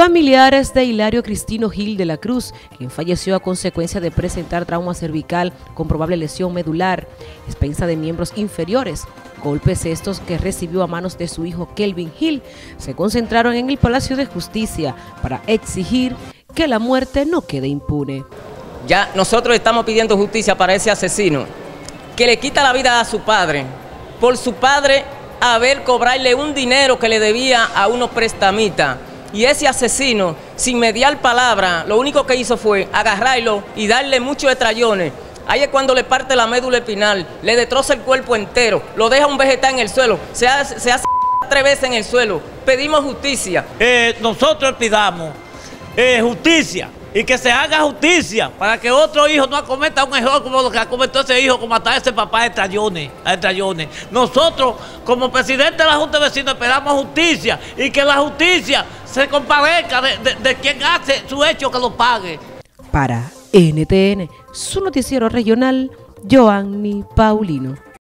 Familiares de Hilario Cristino Gil de la Cruz, quien falleció a consecuencia de presentar trauma cervical con probable lesión medular, expensa de miembros inferiores, golpes estos que recibió a manos de su hijo Kelvin Gil, se concentraron en el Palacio de Justicia para exigir que la muerte no quede impune. Ya nosotros estamos pidiendo justicia para ese asesino que le quita la vida a su padre, por su padre haber cobrarle un dinero que le debía a unos prestamistas. Y ese asesino, sin mediar palabra, lo único que hizo fue agarrarlo y darle muchos estrayones. Ahí es cuando le parte la médula espinal, le destroza el cuerpo entero, lo deja un vegetal en el suelo, se hace 3 veces en el suelo. Pedimos justicia. Nosotros pidamos justicia y que se haga justicia para que otro hijo no cometa un error como lo que cometió ese hijo, como matar a ese papá a estrayones. Nosotros, como presidente de la Junta de Vecinos, esperamos justicia y que la justicia se comparezca de quien hace su hecho, que lo pague. Para NTN, su noticiero regional, Joanny Paulino.